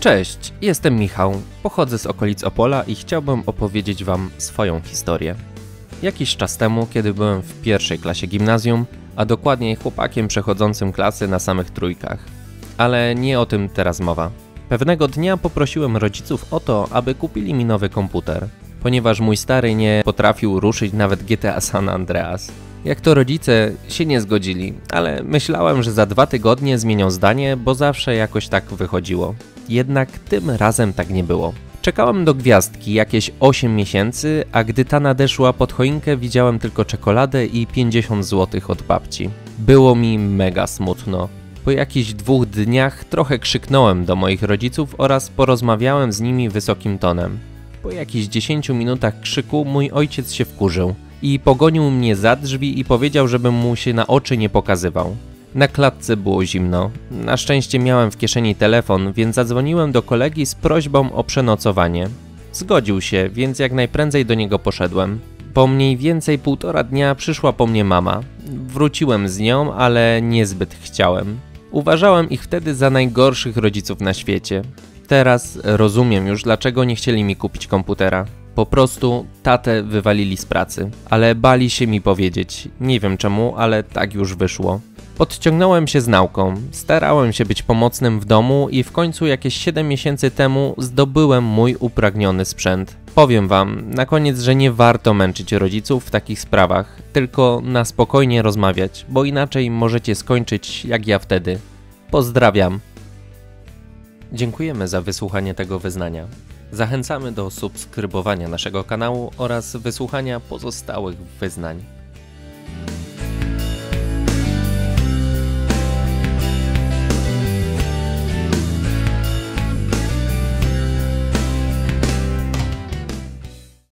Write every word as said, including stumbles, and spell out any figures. Cześć, jestem Michał, pochodzę z okolic Opola i chciałbym opowiedzieć wam swoją historię. Jakiś czas temu, kiedy byłem w pierwszej klasie gimnazjum, a dokładniej chłopakiem przechodzącym klasy na samych trójkach. Ale nie o tym teraz mowa. Pewnego dnia poprosiłem rodziców o to, aby kupili mi nowy komputer, ponieważ mój stary nie potrafił ruszyć nawet G T A San Andreas. Jak to rodzice się nie zgodzili, ale myślałem, że za dwa tygodnie zmienią zdanie, bo zawsze jakoś tak wychodziło. Jednak tym razem tak nie było. Czekałem do gwiazdki jakieś osiem miesięcy, a gdy ta nadeszła pod choinkę, widziałem tylko czekoladę i pięćdziesiąt złotych od babci. Było mi mega smutno. Po jakichś dwóch dniach trochę krzyknąłem do moich rodziców oraz porozmawiałem z nimi wysokim tonem. Po jakichś dziesięciu minutach krzyku mój ojciec się wkurzył i pogonił mnie za drzwi i powiedział, żebym mu się na oczy nie pokazywał. Na klatce było zimno. Na szczęście miałem w kieszeni telefon, więc zadzwoniłem do kolegi z prośbą o przenocowanie. Zgodził się, więc jak najprędzej do niego poszedłem. Po mniej więcej półtora dnia przyszła po mnie mama. Wróciłem z nią, ale niezbyt chciałem. Uważałem ich wtedy za najgorszych rodziców na świecie. Teraz rozumiem już, dlaczego nie chcieli mi kupić komputera. Po prostu tatę wywalili z pracy, ale bali się mi powiedzieć. Nie wiem czemu, ale tak już wyszło. Podciągnąłem się z nauką, starałem się być pomocnym w domu i w końcu jakieś siedem miesięcy temu zdobyłem mój upragniony sprzęt. Powiem wam na koniec, że nie warto męczyć rodziców w takich sprawach, tylko na spokojnie rozmawiać, bo inaczej możecie skończyć jak ja wtedy. Pozdrawiam. Dziękujemy za wysłuchanie tego wyznania. Zachęcamy do subskrybowania naszego kanału oraz wysłuchania pozostałych wyznań.